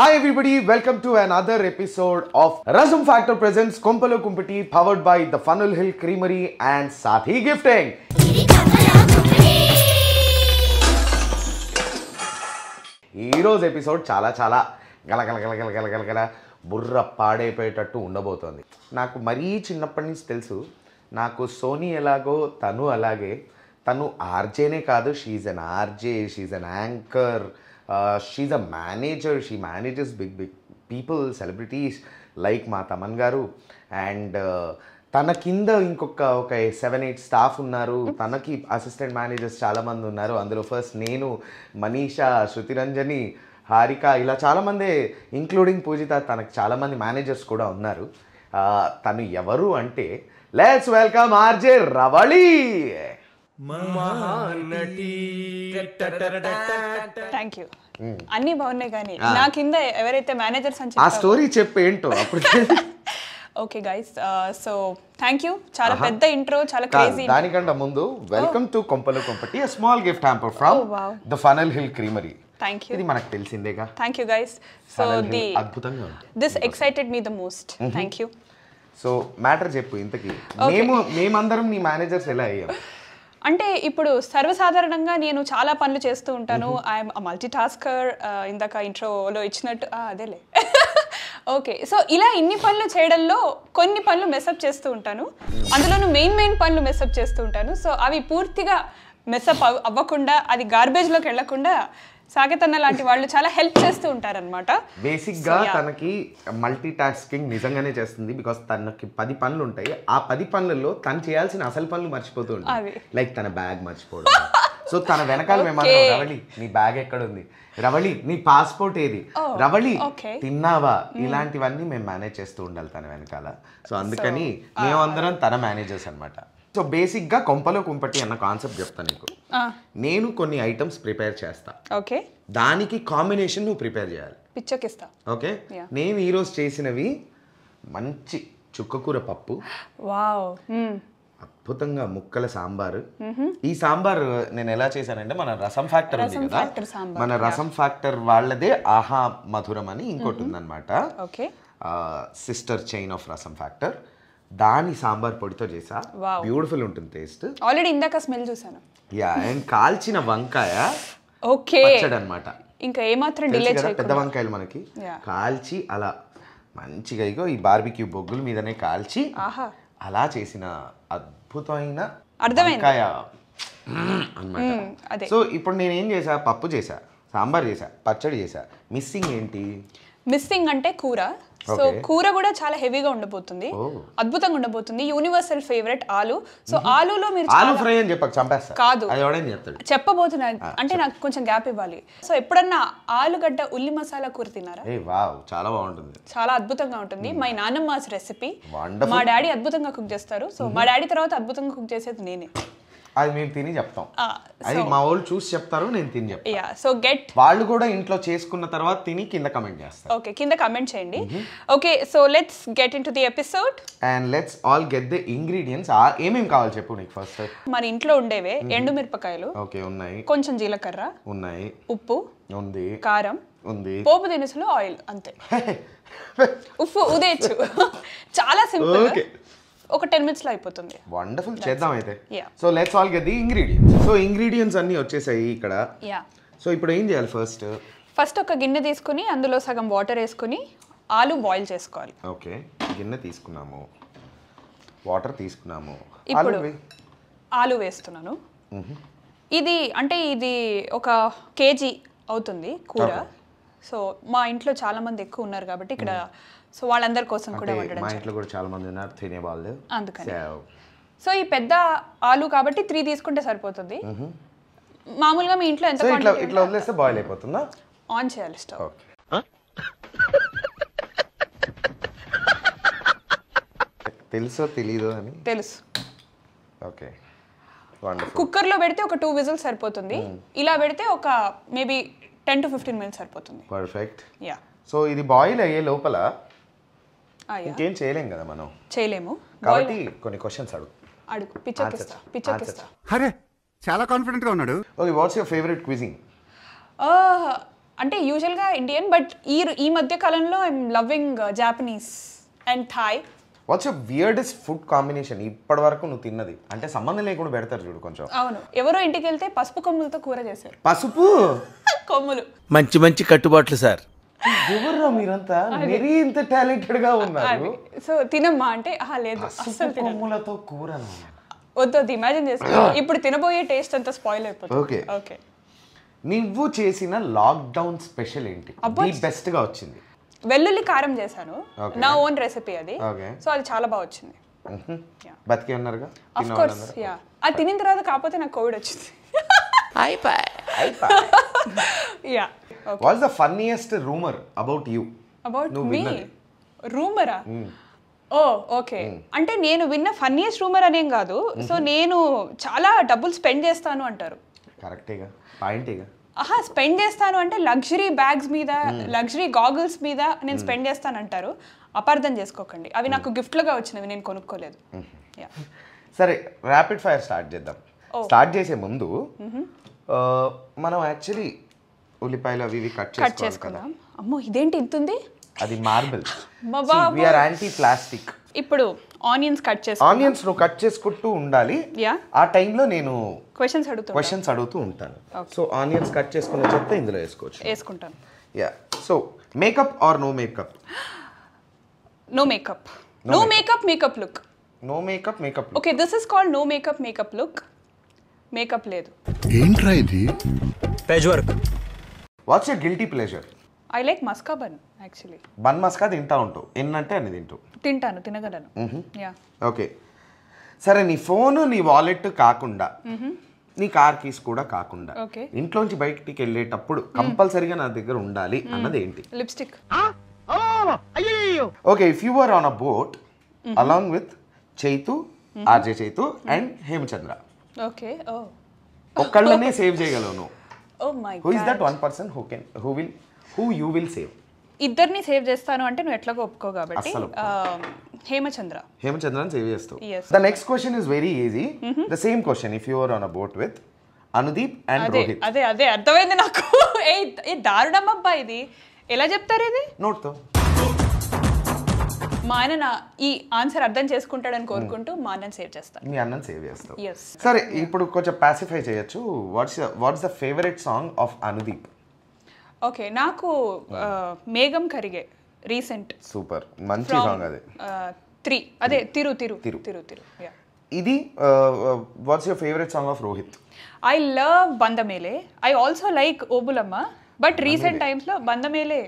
Hi everybody, welcome to another episode of Rasam Factor presents Kompalo Kumpati, powered by The Funnel Hill Creamery and Sathi Gifting. Heroes episode chala burra paade petattu undabotundi. Naaku mari chinnappan nunchi telusu. Naaku Sony elago tanu alage. Tanu RJ ne kaadu, she's an RJ, she's an anchor. She's a manager. She manages big people, celebrities like Ma Taman garu. And tana kinda inkokka okay 7-8 staff unnaru. Tanaki assistant managers chala mandi unnaru. Andro first Nenu, Manisha, Shruti Ranjani, Harika ila chala mandi including Pujita tanak chala mandi managers kuda unnaru. Tanu evaru ante let's welcome RJ Ravali. Thank you. Anni bavunne gaani na kinda evaraithe managers anche aa story cheppe ento okay guys, so thank you chala pedda intro chala crazy danikanda mundu welcome to Kompalo Kumpati, a small gift hamper from the Funnel Hill Creamery. Thank you. Thank you guys. So this excited me the most. Thank you. So matter cheppu intaki mem andaram nee managers ela ayyam. అంటే ఇప్పుడు సర్వసాధారణంగా నేను చాలా పనులు చేస్తూ ఉంటాను. I'm a multitasker. ఇందాక ఇంట్రోలో ఇచ్చినట్టు అదేలే. ఓకే, సో ఇలా ఇన్ని పనులు చేయడంలో కొన్ని పనులు మెస్అప్ చేస్తూ ఉంటాను. అందులోనూ మెయిన్ పనులు మెస్అప్ చేస్తూ ఉంటాను. సో అవి పూర్తిగా మెస్అప్ అవ్వకుండా, అది గార్బేజ్లోకి వెళ్ళకుండా సాకేత్ అన్న లాంటి వాళ్ళు చాలా హెల్ప్ చేస్తూ ఉంటారనమాట. బేసిక్గా తనకి మల్టీ టాస్కింగ్ నిజంగానే చేస్తుంది. బికాస్ తనకి 10 పనులు ఉంటాయి. ఆ 10 పనులలో తను చేయాల్సిన అసలు పనులు మర్చిపోతూ ఉంటాయి. లైక్ తన బ్యాగ్ మర్చిపోవడం. సో తన వెనకాల మేమన్నా రవళి నీ బ్యాగ్ ఎక్కడ ఉంది, రవళి నీ పాస్పోర్ట్ ఏది, రవళి తిన్నావా, ఇలాంటివన్నీ మేము మేనేజ్ చేస్తూ ఉండాలి తన వెనకాల. సో అందుకని మేమందరం తన మేనేజర్స్ అనమాట. సో బేసిక్గా కొంపలో కుంపటి అన్న కాన్సెప్ట్ చెప్తాను నీకు. నేను కొన్ని ఐటమ్స్ ప్రిపేర్ చేస్తా. ఓకే, దానికి కాంబినేషన్ నువ్వు ప్రిపేర్ చేయాలి. పిచ్చకిస్తా. ఓకే, నేను ఈరోజు చేసినవి మంచి చుక్కకూర పప్పు, అద్భుతంగా ముక్కల సాంబారు. ఈ సాంబార్ నేను ఎలా చేశానంటే మన రసం ఫ్యాక్టర్ ఉంది కదా, మన రసం ఫ్యాక్టర్ వాళ్ళదే ఆహా మధురం అని ఇంకోటి ఉందన్నమాట, sister chain of rasam factor. దాని సాంబార్ పొడితో చేసా. బ్యూటిఫుల్ ఉంటుంది టేస్ట్. ఆల్రెడీ ఇందాక స్మెల్ చూసాను. యా, అండ్ కాల్చిన వంకాయ పచ్చడి అన్నమాట. ఇంకా ఏమాత్రం డిలే చేయకుండా పెద్ద వంకాయలు మనకి కాల్చి అలా మంచిగా ఇగో ఈ బార్బిక్యూ బొగ్గుల మీదనే కాల్చి అలా చేసిన అద్భుతమైన వంకాయ అన్నమాట. సో ఇప్పుడు నేనేం చేసా, పప్పు చేసా, సాంబార్ చేసా, పచ్చడి చేసా. మిస్సింగ్ ఏంటి? మిస్సింగ్ అంటే కూర. సో కూర కూడా చాలా హెవీగా ఉండబోతుంది, అద్భుతంగా ఉండబోతుంది. Universal favourite aloo. సో ఆలులో మీరు ఆలు ఫ్రై అని చెప్పక కాదు చెప్పబోతున్నాను, అంటే నాకు కొంచెం గ్యాప్ ఇవ్వాలి. సో ఎప్పుడన్నా ఆలుగడ్డ ఉల్లి మసాలా కూర తినారా? చాలా బాగుంటుంది, చాలా అద్భుతంగా ఉంటుంది. మా నాన్నమ్మ రెసిపీ, మా డాడీ అద్భుతంగా కుక్ చేస్తారు. సో మా డాడీ తర్వాత అద్భుతంగా కుక్ చేసేది నేనే. అది మేము తిని చెప్తాం, అది మా వాళ్ళు చూసి చెప్తారు, నేను తిని చెప్తాను. సో గెట్ వాళ్ళు కూడా ఇంట్లో చేసుకున్న తర్వాత తిని కింద కమెంట్ చేస్తారు. ఓకే, కింద కమెంట్ చేయండి. Okay, so let's get into the episode and let's all get the ingredients. ఏమేమి కావాలి చెప్పు నీకు? ఫస్ట్ మన ఇంట్లో ఉండేవే ఎండుమిరపకాయలు. ఓకే, ఉన్నాయి. కొంచెం జీలకర్ర ఉన్నాయి. ఉప్పు ఉంది. కారం ఉంది. పోపు దినుసులు, ఆయిల్, అంతే. ఉప్పు ఉదేచ్చు. చాలా సింపుల్. ఓకే, ఒక 10 minutes లో అయిపోతుంది. వండర్ఫుల్, చేద్దాం అయితే. So let's all get the ingredients. So ingredients అన్ని వచ్చేసాయి ఇక్కడ. సో ఇప్పుడు ఏం చేయాలి? ఫస్ట్ ఒక గిన్నె తీసుకుని అందులో సగం వాటర్ వేసుకుని ఆలు బాయిల్ చేసుకోవాలి. ఓకే, గిన్నె తీసుకున్నాము, వాటర్ తీసుకున్నాము, ఇప్పుడు ఆలు వేస్తున్నాను. ఇది అంటే ఇది ఒక కేజీ అవుతుంది కూర. సో మా ఇంట్లో చాలా మంది ఎక్కువ ఉన్నారు కాబట్టి ఇక్కడ, సో వాళ్ళందరి కోసం కూడా వండడం. మా ఇంట్లో కూడా చాలా మంది ఉన్నారు, తినేవాళ్ళు, అందుకని. సో ఈ పెద్ద ఆలు కాబట్టి 3 తీసుకుంటే సరిపోతుంది. మామూలుగా మీ ఇంట్లో ఎంత క్వాంటిటీ? ఇట్లా వదిలేస్తే బాయిల్ అయిపోతుందా? ఆన్ చేయాలి స్టవ్. తెలుసో తెలీదో అని? తెలుసు. ఓకే, కుక్కర్లో పెడితే ఒక 2 విజిల్స్ సరిపోతుంది. ఇలా పెడితే ఒక మేబీ 10 to 15 minutes సరిపోతుంది. పర్ఫెక్ట్. యా, సో ఇది బాయిల్ అయ్యే లోపల ఇంకేం చేయలేం కదా మనం, చేయలేము కాబట్టి కొన్ని క్వశ్చన్స్ అడుగు. పిచ్చకిస్తా. అరే చాలా కాన్ఫిడెంట్ గా ఉన్నాడు. Okay, what's your favourite cuisine? Ante usually Indian, but ee madhya kalamlo I'm loving Japanese and Thai. What's your weirdest food combination? Ippadi varaku nu tinnadi ante sambandham lekunda pedtaru chudu koncham. Avunu. Evaro intiki velthe pasupu kommulato koora chesaru. Pasupu kommulu. Manchi manchi kattubaatlu sir. Evarra meeranta very inta talented ga unnaru. So tinamma ante aha ledu assalu tinanu. Kommulato koora na. Oddu imagine chesko. Ippudu tinaboye taste anta spoil ayipothindi. Okay. Okay. నివ్వు చేసిన lockdown special ఏంటి? The best గా వచ్చింది వెల్లుల్లి కారం చేశాను, నా own recipe అది. సో అది చాలా బాగా వచ్చింది. బతికే ఉన్నారుగా ఆఫ్ కోర్స్. యా, అది తినిన తర్వాత కాకపోతే నాకు కోవిడ్ వచ్చింది. ఐ పై yeah. What's the funniest rumour about you? About me రూమరా? Oh okay. అంటే నేను విన్న ఫన్నీయెస్ట్ రూమర్ అనేం కాదు. సో నేను చాలా డబ్బులు స్పెండ్ చేస్తాను అంటారు. కరెక్టేగా, పాయింటేగా. ఆహా, స్పెండ్ చేస్తాను అంటే లగ్జరీ బ్యాగ్స్ మీద, లగ్జరీ గాగుల్స్ మీద నేను స్పెండ్ చేస్తాను అంటారు. అపార్థం చేసుకోకండి, అవి నాకు గిఫ్ట్లుగా వచ్చినవి, నేను కొనుక్కోలేదు. సరే, ర్యాపిడ్ ఫైర్ స్టార్ట్ చేద్దాం. స్టార్ట్ చేసే ముందు మనం యాక్చువల్లీ ఉల్లిపాయలు అవి కట్ చేసుకుందాం. అమ్మో ఇదేంటి ఇంత ఉంది? అది marble. We are anti plastic. ఇప్పుడు ఆనియన్స్ కట్ చేసుకుందాం. ఆనియన్స్ ను కట్ చేసుకుంటూ ఉండాలి. ఆ టైం లో నేను క్వశ్చన్స్ అడుగుతూ ఉంటాను. సో ఆనియన్స్ కట్ చేసుకున్న చెప్తే ఇందులో వేసుకోవచ్చు, వేసుకుంటాను. Yeah. So makeup or no makeup? No makeup. No makeup makeup look. No makeup makeup look. Okay, this is called no makeup makeup look. Makeup లేదు. ఏంట్రా ఇది? Page work. What's your guilty pleasure? I like maska bun actually. Bun maska తింటా ఉంటావు? ఎన్నంటే అన్ని తింటాను, తినగలను. Yeah. Okay, సరే. నీ phone, నీ వాలెట్ కాకుండా, నీ కార్ కీస్ కూడా కాకుండా, ఇంట్లోంచి బయటికి వెళ్ళేటప్పుడు కంపల్సరీగా నా దగ్గర ఉండాలి అన్నది ఏంటి? Lipstick. Okay. If you are on a boat along with Chaitu, RJ Chaitu and Hemachandra, okay, ఒక్కళ్ళనే సేవ్ చేయగలను. Oh my god, who is that one person who can, who will, who you will save? ఇద్దర్ని సేవ్ చేస్తాను అంటే నువ్వు ఎట్లాగో ఒప్పుకో కాబట్టి హేమచంద్ర. హేమచంద్రని సేవ్ చేస్తావు. The next question is very easy. The same question if you are on a boat with Anudeep and Rohit. అదే అదే అర్థమైంది నాకు. ఏ దారుణం అబ్బా, ఇది ఎలా చెప్తారు? ఇది నోట్తో. మా ఆయన నా ఈ ఆన్సర్ అర్థం చేసుకుంటాడని కోరుకుంటూ మా అన్నని సేవ్ చేస్తాను. మీ అన్నని సేవ్ చేస్తావు. సరే, ఇప్పుడు కొంచెం పాసిఫై చేయొచ్చు. What's the favourite song of Anudeep? Okay, నాకు మేఘం కరిగే రీసెంట్. సూపర్, మంచి సాంగ్ అది. 3 అదే తిరు తిరు తిరు తిరు తిరు. యా. ఇది what's your favourite song of Rohit? I love బందమేలే. I also like Obulamma, but recent times లో బందమేలే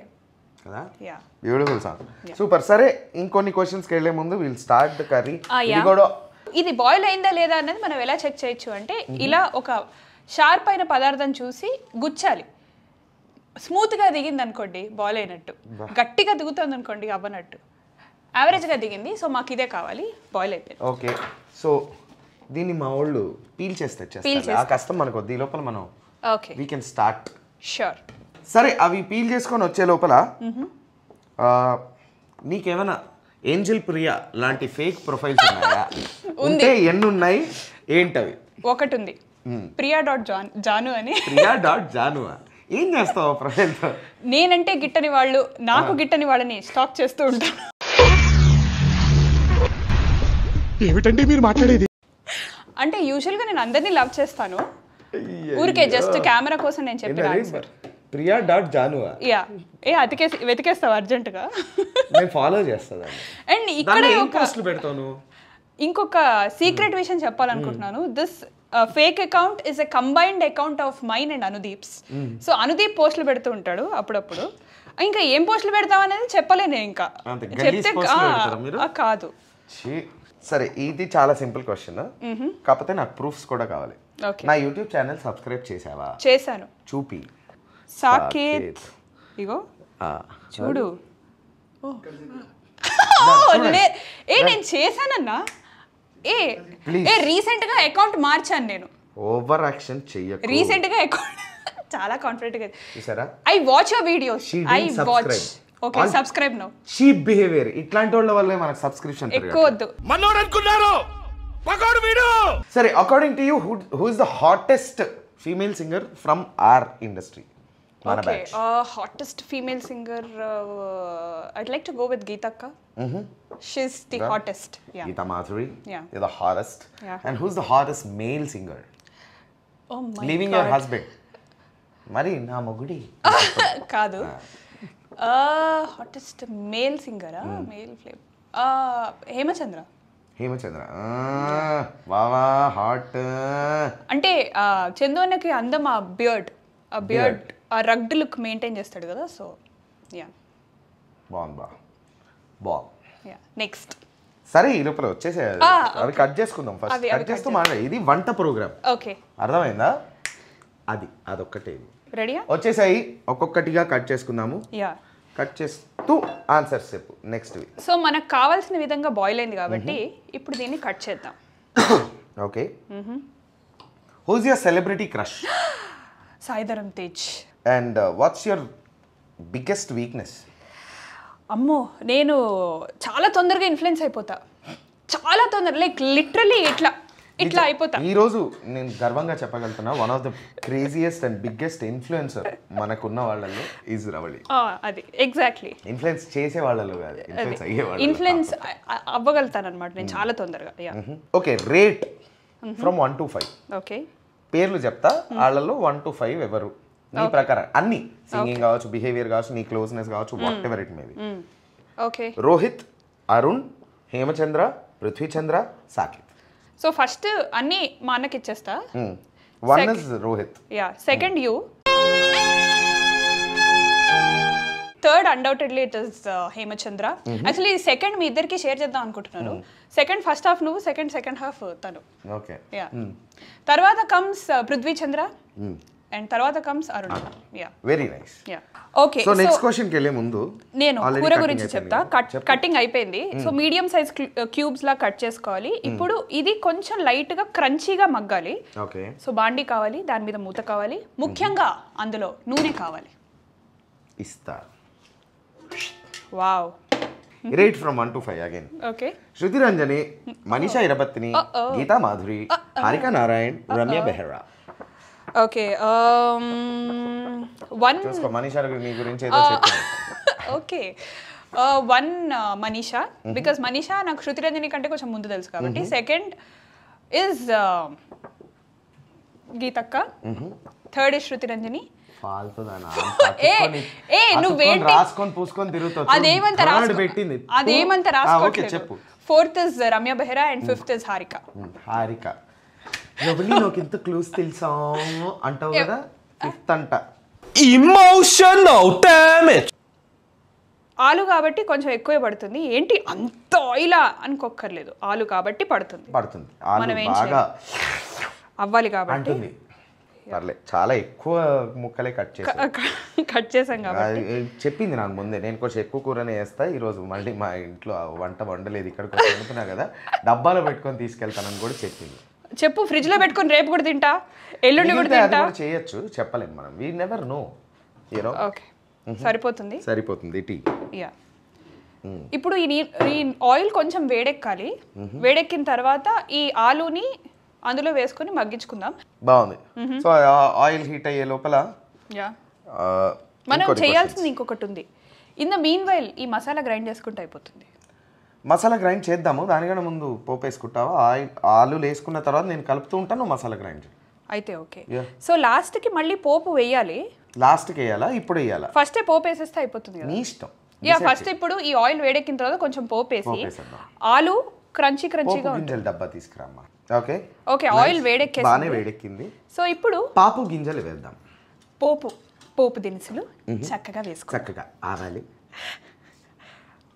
కదా. Yeah, beautiful song. సూపర్. సరే, ఇంకొన్ని క్వశ్చన్స్ కి వెళ్ళే ముందు విల్ స్టార్ట్ ది కర్రీ. ఇది కూడా ఇది బాయిల్ అయిందా లేదా అనేది మనం ఎలా చెక్ చేయొచ్చు అంటే, ఇలా ఒక షార్ప్ అయిన పదార్థం చూసి గుచ్చాలి. స్మూత్ గా దిగింది అనుకోండి బాల్ అయినట్టు, గట్టిగా దిగుతుంది అనుకోండి అవ్వనట్టు, యావరేజ్ గా దిగింది. సో మాకు ఇదే కావాలి, బాయిల్ అయిపోయింది. ఓకే, సో దీన్ని మా వాళ్ళు పీల్ చేస్తే ఆ కష్టం మనకు వద్దు. ఈ లోపల మనం వి కెన్ స్టార్ట్. షూర్. సరే, అవి పీల్ చేసుకొని వచ్చే లోపల నీకేమైనా ఏంజల్ ప్రియా లాంటి ఫేక్ ప్రొఫైల్స్ ఉన్నాయా? ఉంటే ఎన్ని ఉన్నాయి, ఏంటవి? ఒకటి ఉంది, ప్రియా డాట్ జాను అని. ప్రియా డాట్ జాను. ఏం చేస్తావు ప్రజలతో? నేనంటే గిట్టని వాళ్ళు నాకు గిట్టని వాళ్ళని స్టాక్ చేస్తూ ఉంటాను. ఏమిటండి మీరు మాట్లాడేది? అంటే యూజువల్గా నేను అందరినీ లవ్ చేస్తాను, ఊరికే జస్ట్ కెమెరా కోసం నేను చెప్పిన answer. Priya dot Jaanu. Yeah. ఏ అతికేసి వెతికేస్తావు అర్జెంటుగా? నేను ఫాలో చేస్తాను. అండ్ ఇక్కడ ఇంకొక సీక్రెట్ విషయం చెప్పాలనుకుంటున్నాను. This fake account is a combined account of mine and Anudeep's. So Anudeep పోస్టులు పెడుతూ ఉంటాడు అప్పుడప్పుడు. ఇంకా ఏం పోస్టులు పెడతాం అనేది చెప్పలేను, ఇంకా చెప్తే కాదు. సరే, ఇది చాలా సింపుల్ క్వశ్చన్, కాకపోతే నాకు ప్రూఫ్స్ కూడా కావాలి. నా యూట్యూబ్ ఛానల్ సబ్స్క్రైబ్ చేసావా? చేశాను. చూపి. సాకేత్, ఇగో చూడు. ఏ నేను చేశానన్నా? ఏ ఏ రీసెంట్ గా అకౌంట్ మార్చాను నేను. ఓవర్ యాక్షన్ చెయ్యకు. రీసెంట్ గా అకౌంట్ చాలా కాన్ఫిడెంట్ గా చూసారా? I watch your videos. I watch. Okay, subscribe now. Sheep behaviour ఇట్లాంటి వాళ్ళ వల్లే మనకు సబ్స్క్రిప్షన్ ఎక్కువద్దు మనోరు అనుకున్నారు. పకోడు వీడు. సరే, according to you who is the hottest female singer from our industry? Okay. Batch. Hottest female singer, I'd like to go with Geetha Ka. She's the hottest. Yeah. Geetha Madhuri. Yeah. You're the hottest. Yeah. And who's the hottest male singer? Oh my Leaving God. Your husband. Mari na Mogudi. Kadu. Hottest male singer, male flip. Hemachandra. Hemachandra. Wow, hot. Ante Chandu na ki andama beard. A beard, a rugged look maintain chestadu kada, so yeah. Bon. Yeah, next. Sari ilopra vachesadu. Avi cut cheskundam first. Cut chestu maala idi vanta program. Okay. Ardhamainda? Adi adokkate. Ready ya? Vachesayi okkokkatiga cut cheskunnamu. Yeah. Cut chestu answer sepu next week. So manaku kavalsina vidhanga boil ayindi kabatti ippudu deenni cut cheddam. Okay. Who's your celebrity crush? Saidharam Tej. And what's your biggest weakness? Ammo, nenu chala tondarga influence aipota. Chala tondar, like literally itla aipota. Ee roju nenu garvanga cheppagaluntana one of the craziest and biggest influencer manakunna vallallo is Ravali. Adi exactly. Influence chese vallallo gaadu. Influence ayye vallallo. Influence avvagalutana anamata nenu chala tondarga. Yeah. Okay, rate from 1 to 5. Okay. పేర్లు చెప్తా వాళ్ళలో 1 to 5 ఎవరు నీ ప్రకారం అన్ని singing కావచ్చు behaviour కావచ్చు నీ క్లోజ్నెస్ కావచ్చు whatever it may be okay Rohit Arun Hemachandra Prithvichandra Sakith so first అన్ని మా అన్నకి ఇచ్చేస్తా one is Rohit yeah second you third undoubtedly it is Hemachandra actually second మీ ఇద్దరికి షేర్ చేద్దాం అనుకుంటున్నాను సెకండ్ ఫస్ట్ హాఫ్ నువ్వు సెకండ్ హాఫ్ తను ఓకే యా తర్వాత కమ్స్ పృథ్వీ చంద్ర అండ్ తర్వాత comes Aruna yeah very nice yeah okay so next question కి వెళ్ళే ముందు నేను కూర గురించి చెప్తా కట్టింగ్ అయిపోయింది సో మీడియం సైజ్ క్యూబ్స్ లా కట్ చేసుకోవాలి ఇప్పుడు ఇది కొంచెం లైట్ గా క్రంచీగా మగ్గాలి ఓకే సో బాండి కావాలి దాని మీద మూత కావాలి ముఖ్యంగా అందులో నూనె కావాలి ఇస్తా Wow. Rate from 1 to 5 again. Okay. Shruti Ranjani, Manisha Irapatni, Geetha Madhuri, Harika Narayan, Ramya Behera. Okay. 1. Just Manisha ni gurinchi edo cheptanu. Okay. 1 Manisha because Manisha na Shruti Ranjani kante koncham mundu telusu kabatti. Second is Geetha Akka. Third is Shruti Ranjani. फालतू था ना ए नु wait रास्कोन पुस्कोन తిరుతో third పెట్టింది అదే మంత రాస్కోట్లేదు fourth is Ramya Behara and fifth is Harika Ravali లోకింత clues తెలుసా అంటావు కదా ఫిఫ్త్ అంట ఎమోషనల్ డామేజ్ ఆలు కాబట్టి కొంచెం ఎక్కువే పడుతుంది ఏంటి అంత ఆయిల్ అనుకోక్కర్లేదు ఆలు కాబట్టి పడుతుంది ఆలు బాగా అవ్వాలి కాబట్టి పర్లే చాలా ఎక్కువ ముక్కలే కట్ చేసాం కాబట్టి చెప్పింది నాకు ముందే నేను కొంచెం ఎక్కువ కూరనే వేస్తా ఈరోజు మళ్ళీ మా ఇంట్లో వంట వండలేదు ఇక్కడికి వచ్చి అనుకున్నా కదా డబ్బాలో పెట్టుకొని తీసుకెళ్తానని కూడా చెప్పింది చెప్పు ఫ్రిడ్జ్లో పెట్టుకొని రేపు కూడా తింటా ఎల్లుండి కూడా తింటా చేయొచ్చు చెప్పలేము మనం we never know you know okay సరిపోతుంది టీ యా ఇప్పుడు ఈ ఆయిల్ కొంచెం వేడెక్కాలి వేడెక్కిన తర్వాత ఈ ఆలూని అందులో వేసుకొని మగ్గించుకుందాం బాగుంది సో ఆయిల్ హీట్ అయ్యే లోపల యా మనం చేయాల్సింది ఇంకొకటి ఉంది ఇన్ ద మీన్ వైల్ ఈ మసాలా గ్రైండ్ చేసుకుంటే అయిపోతుంది మసాలా గ్రైండ్ చేద్దాము దానికన్నా ముందు పోపు వేసుకుంటావా ఆలు వేసుకున్న తర్వాత నేను కలుపుతూ ఉంటాను మసాలా గ్రైండ్ అయితే ఓకే సో లాస్ట్ కి మళ్ళీ పోపు వేయాలి లాస్ట్ కి వేయాలా ఇప్పుడు వేయాలా ఫస్ట్ పోపు వేసేస్తే అయిపోతుంది కదా నీ ఇష్టం యా ఫస్ట్ ఇప్పుడు ఈ ఆయిల్ వేడెక్కిన తర్వాత కొంచెం పోపు వేసి ఆలు క్రంచీగా గింజల డబ్బా తీసుకురామ్మా ఓకే ఓకే ఆయిల్ వేడెక్కేసి బానే వేడెక్కింది సో ఇప్పుడు పాపు గింజలు వేద్దాం పోపు దినుసులు చక్కగా వేసుకో చక్కగా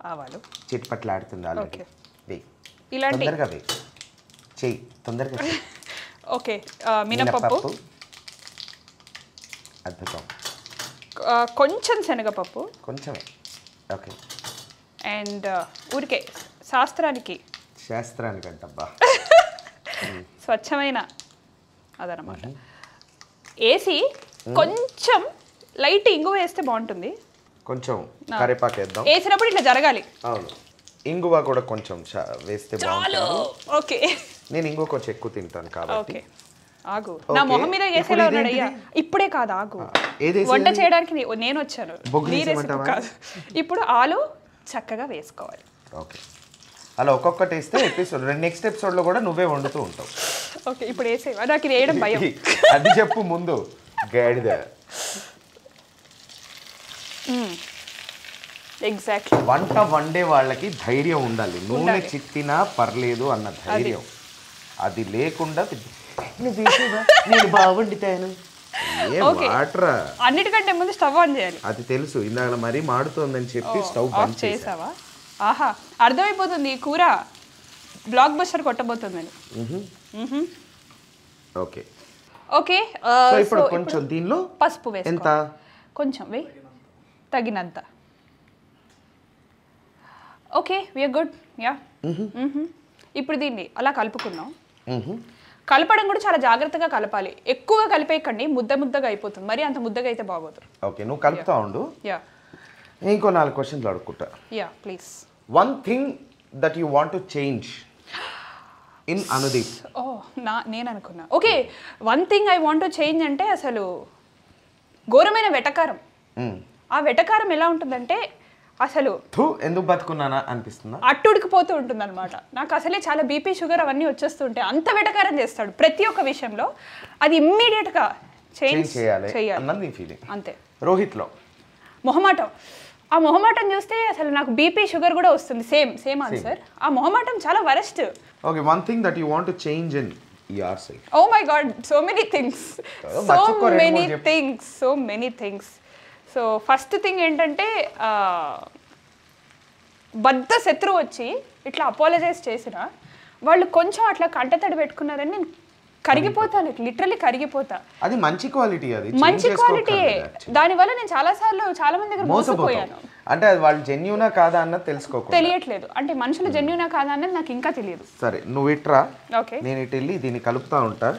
ఆవాలు చిట్పట్లాడుతుంది ఆల్రెడీ వే ఇలాంటి తొందరగా వే చెయ్ తొందరగా ఓకే మినపప్పు అద్భుతం కొంచెం శనగపప్పు కొంచెమే ఓకే అండ్ ఊరికే శాస్త్రానికి అంటబ్బా స్వచ్ఛమైన అదనమాట వేసి కొంచెం లైట్ ఇంగువ వేస్తే బాగుంటుంది కొంచెం కరివేపాకు వేద్దాం వేసినప్పుడు ఇట్లా జరగాలి అవును ఇంగువ కూడా కొంచెం వేస్తే బాగుంటుంది ఓకే నేను ఇంగువ కొంచెం ఎక్కువ తింటాను కాబట్టి ఆగు నా మొహం మీద వేసేలా ఉన్నాడు అయ్యా ఇప్పుడే కాదు ఆగు వంట చేయడానికి నేను వచ్చాను ఇప్పుడు ఆలు చక్కగా వేసుకోవాలి ఓకే అలా ఒక్కొక్కటి వేస్తే ఎపిసోడ్ నెక్స్ట్ ఎపిసోడ్ లో కూడా నువ్వే వండుతూ ఉంటావు ఓకే ఇప్పుడు వేసేవా నాకు ఇది వేయడం భయం అది చెప్పు ముందు గాడిద ఎగ్జాక్ట్లీ వంట వండే వాళ్ళకి ధైర్యం ఉండాలి నూనె చిట్టినా పర్లేదు అన్న ధైర్యం అది లేకుండా నేను బాగుండితాను అన్నిటికంటే ముందు స్టవ్ ఆన్ చేయాలి అది తెలుసు ఇందాక మరీ మాడుతోందని చెప్పి స్టవ్ ఆన్ చేసావా ఆహా అర్థమైపోతుంది ఈ కూర బ్లాక్ బస్టర్ కొట్టబోతుందని ఓకే ఓకే సో ఇప్పుడు కొంచెం దీనిలో పసుపు వేసుకో ఎంత కొంచెం వే తగినంత okay we are good yeah ఇప్పుడు దీన్ని అలా కలుపుకున్నాం కలపడం కూడా చాలా జాగ్రత్తగా కలపాలి ఎక్కువగా కలిపేయకండి ముద్ద ముద్దగా అయిపోతుంది మరి అంత ముద్దగా అయితే బాగోదు ఓకే నువ్వు కలుపుతా ఉండు యా ఇంకో నాలుగు క్వశ్చన్స్ అడుగుతా yeah please one thing that you want to change in Anudeep oh నేను అనుకున్నా okay one thing I want to change అంటే అసలు ఘోరమైన వెటకారం ఆ వెటకారం ఎలా ఉంటుందంటే అసలు ఎందుకు బతుకున్నానా అనిపిస్తుంది అట్టుడికిపోతూ ఉంటుంది అనమాట నాకు అసలే చాలా బీపీ షుగర్ అవన్నీ వచ్చేస్తుంటాయి అంత వెటకారం చేస్తాడు ప్రతి ఒక్క విషయంలో అది ఇమ్మీడియట్గా చేంజ్ చేయాలి అంతే రోహిత్లో మొహమాటం ఆ మొహమాటం చూస్తే అసలు నాకు బీపీ షుగర్ కూడా వస్తుంది సేమ్ సేమ్ ఆన్సర్ ఆ మొహమాటం చాలా worst okay one thing that you want to change in yourself oh my God so many things so first thing ఏంటంటే బద్ద శత్రువు వచ్చి ఇట్లా అపాలజైజ్ చేసినా వాళ్ళు కొంచెం అట్లా కంటతడి పెట్టుకున్నారని నేను కరిగిపోతాను లిటరలీ కరిగిపోతా అది మంచి క్వాలిటీ అది మంచి క్వాలిటీయే దానివల్ల నేను చాలాసార్లు చాలా మంది దగ్గర మోసపోయాను అంటే వాళ్ళు జెన్యూనా కాదా అన్నది తెలుసుకోకుండా తెలియట్లేదు అంటే మనుషులు జెన్యూనా కాదా అన్నది నాకు ఇంకా తెలియదు సరే నువ్వు ఇట్రా నేను ఇటు వెళ్ళి దీన్ని కలుపుతా ఉంటా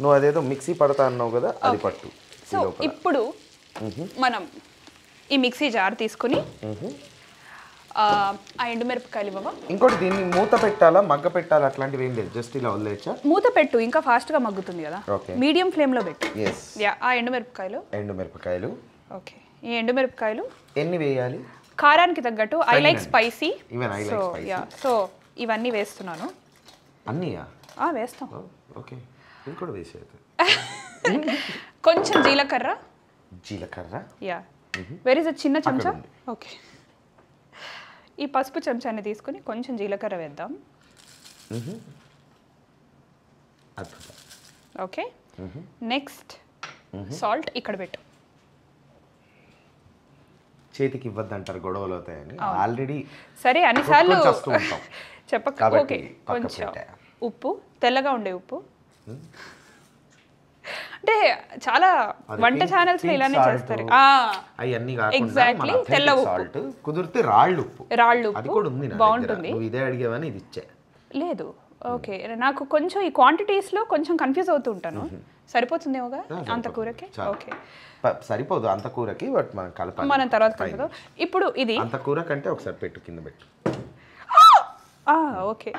నువ్వు అదేదో మిక్సీ పడతా అన్నావు కదా అది పట్టు సో ఇప్పుడు మనం ఈ మిక్సీ జార్ తీసుకుని ఆ ఎండుమిరపకాయలు బాబా ఇంకోటి దీన్ని మూత పెట్టాలా మగ్గ పెట్టాలా అట్లాంటివి ఏం లేదు జస్ట్ ఇలా వదిలేయచ్చా మూత పెట్టు ఇంకా ఫాస్ట్గా మగ్గుతుంది కదా మీడియం ఫ్లేమ్లో పెట్టు ఆ ఎండుమిరపకాయలు ఓకే ఈ ఎండుమిరపకాయలు ఎన్ని వేయాలి కారానికి తగ్గట్టు ఐ లైక్ స్పైసీ సో ఇవన్నీ వేస్తున్నాను అన్నీయా వేస్తాం ఓకే ఇంకోటి వేసే కొంచెం జీలకర్ర యా వెరీ చిన్న చెంచా ఓకే ఈ పసుపు చెంచాన్ని తీసుకుని కొంచెం జీలకర్ర వేద్దాం ఓకే నెక్స్ట్ సాల్ట్ ఇక్కడ పెట్టు చేతికి ఇవ్వద్దంటారు గొడవలు అవుతాయని ఆల్రెడీ సరే అన్నిసార్లు చెప్పక ఓకే కొంచెం ఉప్పు తెల్లగా ఉండే ఉప్పు అంటే చాలా వంట ఛానల్స్ లో ఇలానే చేస్తారు అవన్నీ కాకుండా ఎగ్జాక్ట్లీ తెల్ల ఉప్పు కుదిరితే రాళ్ళు ఉప్పు అది కూడా ఉంది నా దగ్గర బాగుంటుంది నువ్వు ఇదే అడిగేవని ఇది ఇచ్చా లేదు ఓకే నాకు కొంచెం ఈ క్వాంటిటీస్ లో కొంచెం కన్ఫ్యూజ్ అవుతూ ఉంటాను సరిపోతుందేమోగా అంత కూరకి ఓకే సరిపోదు అంత కూరకి బట్ మనం కలపాలి మనం తర్వాత కలుపుదాం ఇప్పుడు ఇది అంత కూర కంటే ఒకసారి పెట్టు కింద పెట్టు ఓకే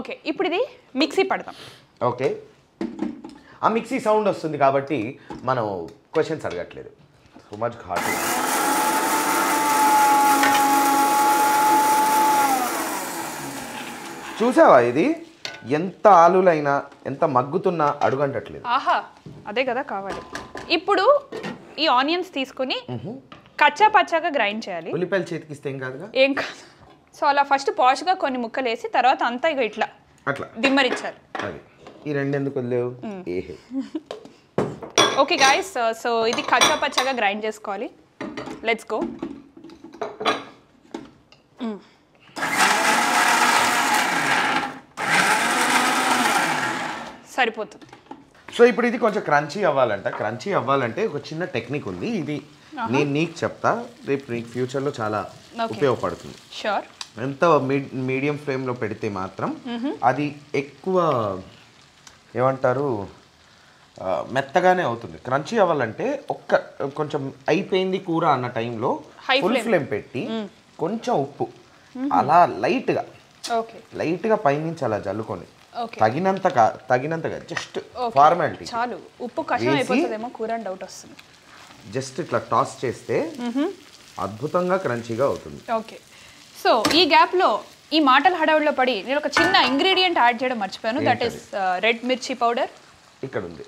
ఓకే ఇప్పుడు ఇది మిక్సీ పడతాం ఓకే ఆ మిక్సీ సౌండ్ వస్తుంది కాబట్టి మనం క్వశ్చన్స్ అడగట్లేదు సో మచ్ ఘాటు చూసావా ఇది ఎంత ఆలులైనా ఎంత మగ్గుతున్నా అడుగంటట్లేదు ఆహా అదే కదా కావాలి ఇప్పుడు ఈ ఆనియన్స్ తీసుకుని కచ్చా పచ్చాగా గ్రైండ్ చేయాలి ఉల్లిపాయలు చేతికిస్తే ఏం కాదుగా ఏం కాదు సో అలా ఫస్ట్ పాష్గా కొన్ని ముక్కలు వేసి తర్వాత అంతా ఇక అట్లా దిమ్మరిచ్చారు అది ఈ రెండు ఎందుకు వదిలేవు ఓకే గాయస్ సో ఇది కచ్చా పచ్చగా గ్రైండ్ చేసుకోవాలి లెట్స్ గో సరిపోతుంది సో ఇప్పుడు ఇది కొంచెం క్రంచీ అవ్వాలంటే ఒక చిన్న టెక్నిక్ ఉంది ఇది నేను నీకు చెప్తా రేపు నీకు ఫ్యూచర్లో చాలా ఉపయోగపడుతుంది షూర్ ఎంత మీడియం ఫ్లేమ్లో పెడితే మాత్రం అది ఎక్కువ ఏమంటారు మెత్తగానే అవుతుంది క్రంచీ అవ్వాలంటే ఒక్క కొంచెం అయిపోయింది కూర అన్న టైంలో ఫుల్ ఫ్లేమ్ పెట్టి కొంచెం ఉప్పు అలా లైట్గా పైనుంచి అలా జల్లుకొని తగినంతగా జస్ట్ ఫార్మాలిటీ చాలు ఉప్పు కషాయం అయిపోతదేమో కూర అని డౌట్ వస్తుంది జస్ట్ ఇట్లా టాస్ చేస్తే అద్భుతంగా క్రంచీగా అవుతుంది ఓకే సో ఈ గ్యాప్ లో ఈ మాటల హడావుల్లో పడి నేను ఒక చిన్న ఇంగ్రీడియెంట్ యాడ్ చేయడం మర్చిపోయాను that is red mirchi powder ఇక్కడ ఉంది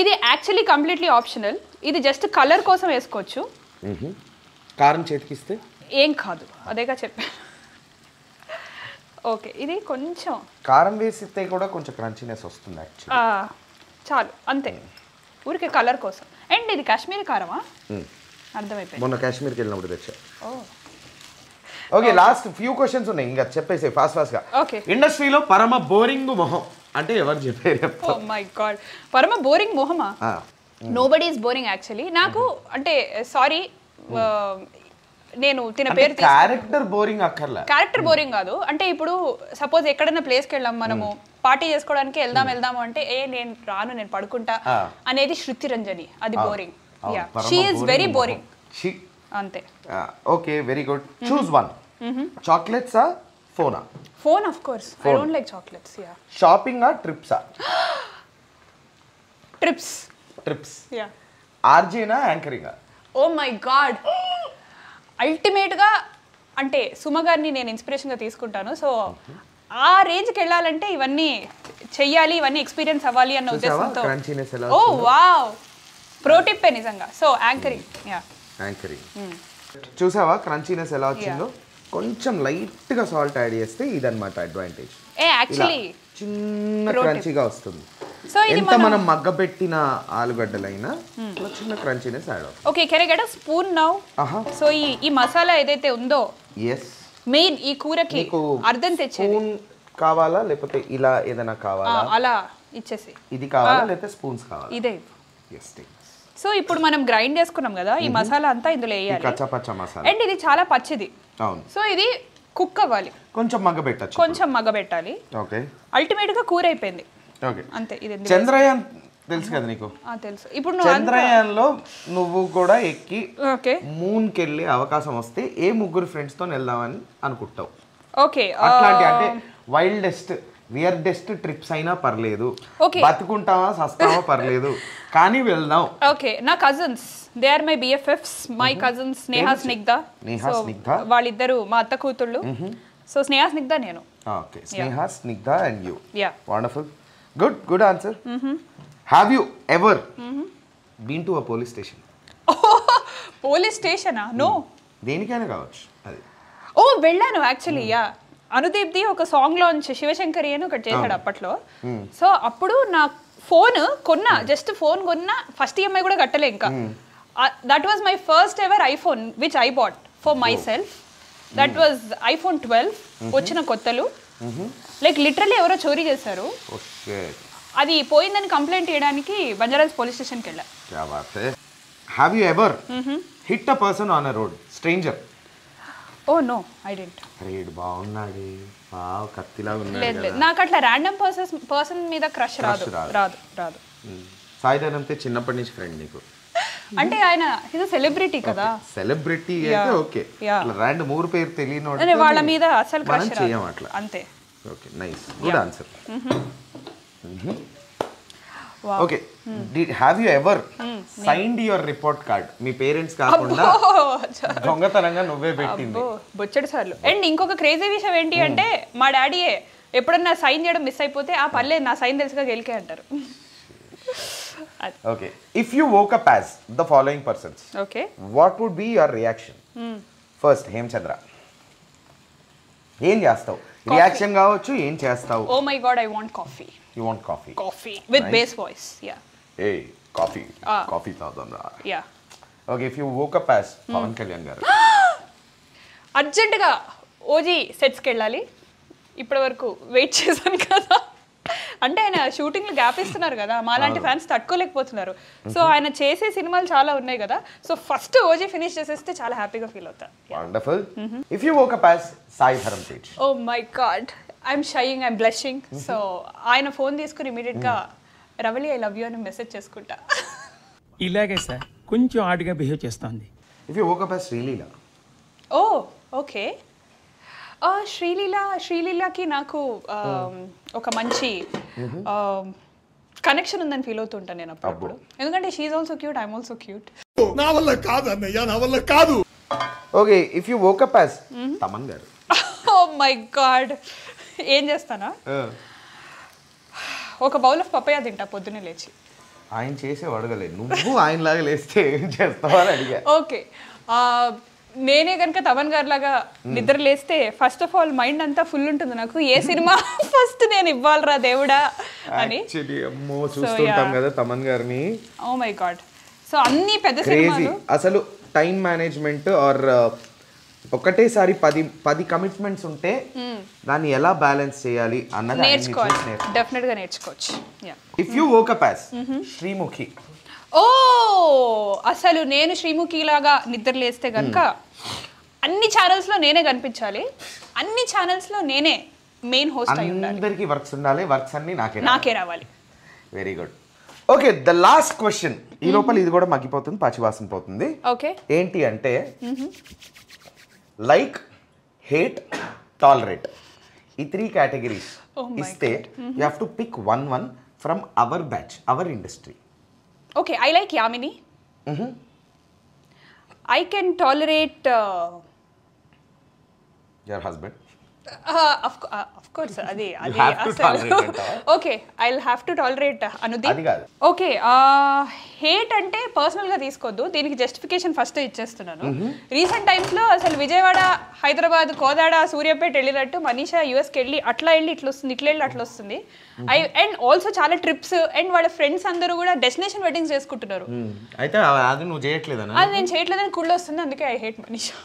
ఇది యాక్చువల్లీ కంప్లీట్లీ ఆప్షనల్ ఇది జస్ట్ కలర్ కోసం వేసుకోవచ్చు కారం చేతికిస్తే ఏం కాదు అదేగా చెప్పాను ఓకే ఇది కొంచెం కారం వేసితే కూడా కొంచెం క్రంచీనెస్ వస్తుంది యాక్చువల్లీ చాలు అంతే ఊరికే కలర్ కోసం అండ్ ఇది కాశ్మీరీ కారమా అర్థమైపోయింది మొన్న కాశ్మీర్కి వెళ్ళినప్పుడు తెచ్చా ఓకే లాస్ట్ ఫ్యూ క్వశ్చన్స్ ఉన్నాయి ఇంకా చెప్పేసే ఫాస్ట్గా ఓకే ఇండస్ట్రీలో పరమ బోరింగ్ మొహం అంటే ఎవరు చెప్పారు ఓ మై గాడ్ పరమ బోరింగ్ మొహమా నోబడీ ఇస్ బోరింగ్ యాక్చువల్లీ నాకు అంటే సారీ నేను తిన పేరు క్యారెక్టర్ బోరింగ్ అక్కర్లా క్యారెక్టర్ బోరింగ్ కాదు అంటే ఇప్పుడు సపోజ్ ఎక్కడైనా ప్లేస్కి వెళ్ళాం మనము పార్టీ చేసుకోవడానికి వెళ్దాము అంటే ఏ నేను రాను నేను పడుకుంటా అనేది శృతి రంజని అది boring yeah she is very boring she అంతే okay very good choose one chocolates ఆ ఫోనా phone of course I don't like chocolates yeah shopping ఆ ట్రిప్స్ ఆ ట్రిప్స్ యా ఆర్జీనా యాంకరింగ్ ఆ ఓ మై గాడ్ అల్టిమేట్గా అంటే సుమ గారిని నేను ఇన్స్పిరేషన్గా తీసుకుంటాను సో ఆ రేంజ్కి వెళ్ళాలంటే ఇవన్నీ చెయ్యాలి ఇవన్నీ ఎక్స్పీరియన్స్ అవ్వాలి అన్న ఉద్దేశంతో ఓ వావ్ ప్రో టిప్ నిజంగా సో యాంకరింగ్ చూసావా క్రంచీనెస్ ఎలా వచ్చిందో కొంచెం లైట్గా సాల్ట్ యాడ్ చేస్తే ఇదన్నమాట అడ్వాంటేజ్ యాక్చువల్లీ చిన్న క్రంచీగా వస్తుంది సో ఇది మనం మగ్గబెట్టిన ఆలుగడ్డలైనా చిన్న క్రంచీనెస్ యాడ్ అవుతుంది okay can I get a spoon now so ఈ మసాలా ఏదైతే ఉందో yes మెయిన్ ఈ కూరకి అర్థం తెచ్చేది స్పూన్ కావాలా లేకపోతే ఇలా ఏదైనా కావాలా అలా ఇచ్చేసి ఇది కావాలా లేకపోతే స్పూన్స్ కావాలా ఇదే yes సో ఇప్పుడు మనం గ్రైండ్ చేసుకున్నాం కదా ఈ మసాలా అంతా ఇందులో వేయాలి కచ్చపచ్చ మసాలా అండ్ ఇది చాలా పచ్చిది అవును సో ఇది కుక్ అవ్వాలి కొంచెం మగ్గబెట్టాలి ఓకే అల్టిమేట్ గా కూర అయిపోయింది చంద్రయాన్ తెలుసు కదా నీకు చంద్రయాన్ లో నువ్వు కూడా ఎక్కి మూన్ కి వెళ్ళే అవకాశం వస్తే ఏ ముగ్గురు ఫ్రెండ్స్ తో వెళ్దామని అనుకుంటావు అట్లాంటి అంటే వైల్డెస్ట్ వియర్డెస్ట్ ట్రిప్స్ అయినా పర్లేదు బతుకుంటావా సస్తావా పర్లేదు కానీ వెళ్దాం ఓకే నా cousins they are my BFFs my cousins Sneha Snigdha వాళ్ళిద్దరు మా అత్త కూతుళ్ళు సో స్నేహా స్నిగ్ధ నేను okay Sneha Snigdha and you yeah wonderful Good answer. Have you ever been to a police station? Police station? No. Denikana kavach. Oh, vellanu actually, yeah. Anudeep di oka song launch Shivashankari ani okati chesadu appatlo. So appudu na phone konna just phone konna first EMI kuda kattale inka. That was my first ever iPhone which I bought for myself. That was iPhone 12 ochina kottalu. Like literally ఎవరో చోరీ చేశారు అది పోయిందని complaint చేయడానికి బంజారాస్ police స్టేషన్కి వెళ్ళారు have you ever hit a person on a road stranger oh no I didn't రేడ్ బాగున్నాడు వావ్ కత్తిలాగా ఉన్నాడు లేదు నాకు అట్లా ర్యాండమ్ పర్సన్ మీద క్రష్ రాదు సాయిధరం అంటే చిన్నప్పటి నుంచి ఫ్రెండ్ నీకు అంటే ఆయన హిస్ సెలబ్రిటీ కదా సెలబ్రిటీ అయితే ఓకే అలా రాండమ్ ఊరు పేరు తెలియనోడు వాళ్ళ మీద అసలు క్రష్ రాదు అట్లా అంతే okay nice good answer okay have you ever signed your report card మీ పేరెంట్స్ కాకుండా దొంగతనంగా నువ్వే పెట్టింది బొచ్చడు సార్లు అండ్ ఇంకొక క్రేజీ విషయం ఏంటి అంటే మా డాడీయే ఎప్పుడన్నా సైన్ చేయడం మిస్ అయిపోతే ఆ పల్లె నా సైన్ తెలుసుగా గెలికే అంటారు Okay. If you woke up as the following persons, okay, what would be your reaction? First, Hemchandra. Em chestav? Reaction kavachu, em chestav? Oh my God, I want coffee. You want coffee? Coffee with nice. Bass voice, yeah. Hey, coffee. Coffee tadamra. Yeah. Okay, if you woke up as Pavan Kalyan garu. Urgent ga OG sets ki ellali. Ippadi varaku wait chesanu kada. అంటే ఆయన షూటింగ్లో gap ఇస్తున్నారు కదా మా లాంటి fans తట్టుకోలేకపోతున్నారు so ఆయన చేసే సినిమాలు చాలా ఉన్నాయి కదా సో ఫస్ట్ ఓజీ ఫినిష్ చేసేస్తే చాలా హ్యాపీగా ఫీల్ అవుతా wonderful if you woke up as Sai Dharam Tej oh my God I am shying I am blushing so ఆయన ఫోన్ తీసుకుని ఇమిడియట్ గా రవలి ఐ లవ్ యు అని మెసేజ్ చేసుకుంటా ఇలాగే సార్ కొంచెం ఆడ్గా బిహేవ్ చేస్తుంది if you woke up as Sreeleela oh okay Shreelila ki naaku oka manchi connection undani feel avutunta nenu appudu endukante she is also cute, I am also cute. Na valla kaadu annayya, na valla kaadu. Okay, if you woke up as Taman garu. Oh my god. Em chestana? Oka bowl of papaya tinta poddune lechi. Ayan chese vadagale nuvvu ayan laga leste em chestava ani adiga. Okay. నేనే గనుక తమన్ గారి లాగా నిద్ర లేస్తే first of all mind అంతా full ఉంటుంది నాకు ఏ cinema first నేను ఇవ్వాలరా దేవుడా అని. యాక్చువల్లీ అమ్మో చూస్తుంటాం కదా తమన్ గారిని. Oh my God. సో అన్ని పెద్ద సినిమాలు అసలు టైం మేనేజ్‌మెంట్ ఆర్ ఒకటేసారి 10 కమిట్మెంట్స్ ఉంటే దాన్ని ఎలా బ్యాలెన్స్ చేయాలి అన్నది నేర్చుకోవాలి. డెఫినెట్ గా నేర్చుకోవచ్చు. Yeah. If you woke up as Sreemukhi. Oh అసలు నేను శ్రీముఖి లాగా నిద్రలేస్తే కనుక అన్ని ఛానల్స్లో నేనే కనిపించాలి, అన్ని ఛానల్స్లో నేనే మెయిన్ హోస్ట్ అయి ఉండాలి, అందరికీ వర్క్స్ ఉండాలి, వర్క్స్ అన్ని నాకే రావాలి. Very good. Okay, the last question. ఈ లోపల ఇది కూడా మగ్గిపోతుంది, పాచివాసం పోతుంది. ఓకే, ఏంటి అంటే లైక్, హేట్, టాలరేట్, ఈ 3 కేటగిరీస్ ఇస్తే you have to pick one from our batch, our industry. Okay, I like Yamini. I can tolerate your husband. Of course, you have to tolerate. Okay, I'll have to tolerate Anudeep. Adi gaadu. Okay, hate ante personal ga teeskoddu, deeniki justification first ichestunanu. Recent times lo asalu Vijayawada, Hyderabad, Kodada, Suryapet ellirattu Manisha US ki elli atla elli itla ostundi, itla elli atla ostundi. I and also చాలా trips and వాళ్ళ friends అందరూ కూడా destination weddings చేసుకుంటున్నారు. అయితే అది నువ్వు చేయట్లేదనా? అది నేను చేయట్లేదని కుళ్ళు వస్తుంది, అందుకే ఐ హేట్ మనీషా.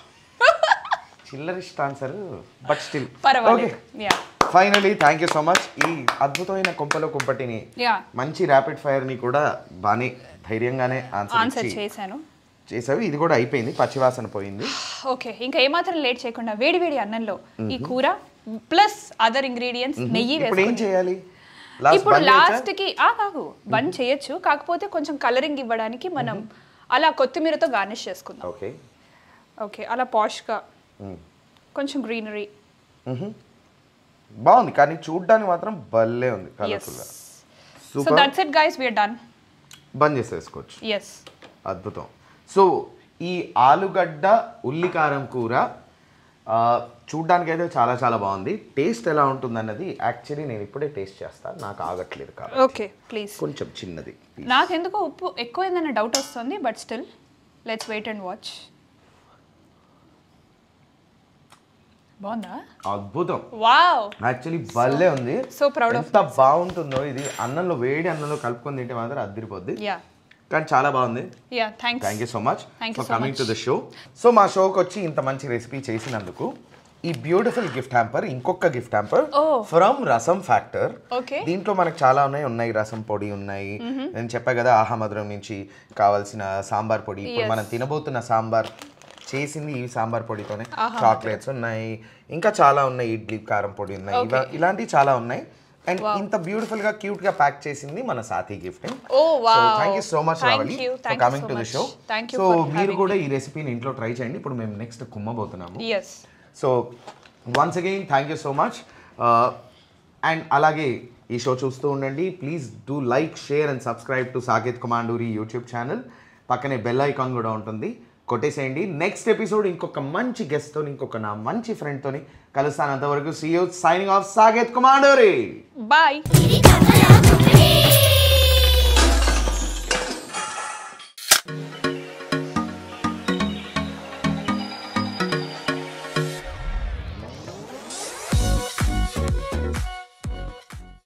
చిల్లరిష్ ఆన్సర్ బట్ స్టిల్ పర్వాలేదు. Yeah, finally thank you so much. ఈ అద్భుతమైన కొంపలో కుంపటిని మంచి రాపిడ్ ఫైర్ ని కూడా బానే ధైర్యంగానే ఆన్సర్ చేశాను. చేసావు, ఇది కూడా అయిపోయింది, పచ్చివాసన పోయింది. ఓకే, ఇంకా ఏ మాత్రం లేట్ చేయకుండా వేడి వేడి అన్నంలో ఈ కూర ప్లస్ అదర్ ఇంగ్రీడియెంట్స్ నెయ్యి వేసుకొని ఇప్పుడు ఏం చేయాలి? ఇప్పుడు లాస్ట్ కి కాదు, బంద్ చేయొచ్చు, కాకపోతే కొంచెం కలరింగ్ ఇవ్వడానికి మనం అలా కొత్తిమీరతో గార్నిష్ చేసుకుందాం. ఓకే, ఓకే, అలా పాష్గా కొంచెం గ్రీనరీ బాగుంది, కానీ చూడడానికి మాత్రం భలే ఉంది కలర్ఫుల్గా. So that's it guys, we are done. బంద్ చేసేసుకోవచ్చు. yes, అద్భుతం. సో ఈ ఆలుగడ్డ ఉల్లికారం కూర చూడ్డానికి అయితే చాలా చాలా బాగుంది. టేస్ట్ ఎలా ఉంటుంది అన్నది యాక్చువల్లీ నేను ఇప్పుడే టేస్ట్ చేస్తాను, నాకు ఆగట్లేదు కాబట్టి. ఓకే, ప్లీజ్ కొంచెం చిన్నది, నాకు ఎందుకో ఉప్పు ఎక్కువైందన్న డౌట్ వస్తుంది, but still let's wait and watch. బాగుందా? అద్భుతం. వావ్, యాక్చువల్లీ భలే ఉంది. సో ప్రౌడ్ ఆఫ్, ఎంత బాగుంటుందో ఇది అన్నంలో, వేడి అన్నంలో కలుపుకొని తింటే మాత్రం అదిరిపోద్ది. యా, కానీ చాలా బాగుంది. Yeah, thanks. Thank you so much for coming to the show. So మా షోకి వచ్చి ఇంత మంచి రెసిపీ చేసినందుకు ఈ బ్యూటిఫుల్ గిఫ్ట్ హ్యాంపర్, ఇంకొక gift hamper from Rasam factor. దీంట్లో మనకు చాలా ఉన్నాయి, రసం పొడి ఉన్నాయి, నేను చెప్పా కదా ఆహా మధురం నుంచి కావాల్సిన సాంబార్ పొడి. ఇప్పుడు మనం తినబోతున్న సాంబార్ చేసింది ఈ సాంబార్ పొడితోనే. చాక్లెట్స్ ఉన్నాయి, ఇంకా చాలా ఉన్నాయి, ఇడ్లీ కారం పొడి ఉన్నాయి, ఇలాంటివి చాలా ఉన్నాయి. అండ్ ఇంత బ్యూటిఫుల్ గా క్యూట్ గా ప్యాక్ చేసింది మన Saathi gifting. So thank you so much Ravali for coming to the show. So మీరు కూడా ఈ రెసిపీని ఇంట్లో ట్రై చేయండి. ఇప్పుడు మేము నెక్స్ట్ కుమ్మబోతున్నాము. yes, so once again thank you so much. and alage ee show chustu undandi. please do like, share and subscribe to Saketh Komanduri YouTube channel. pakkane bell icon kuda untundi, kotteseyandi. next episode inkoka manchi guest tho, inkoka na manchi friend tho kalustanu. antavaraku see you. signing off, Saketh Komanduri. bye.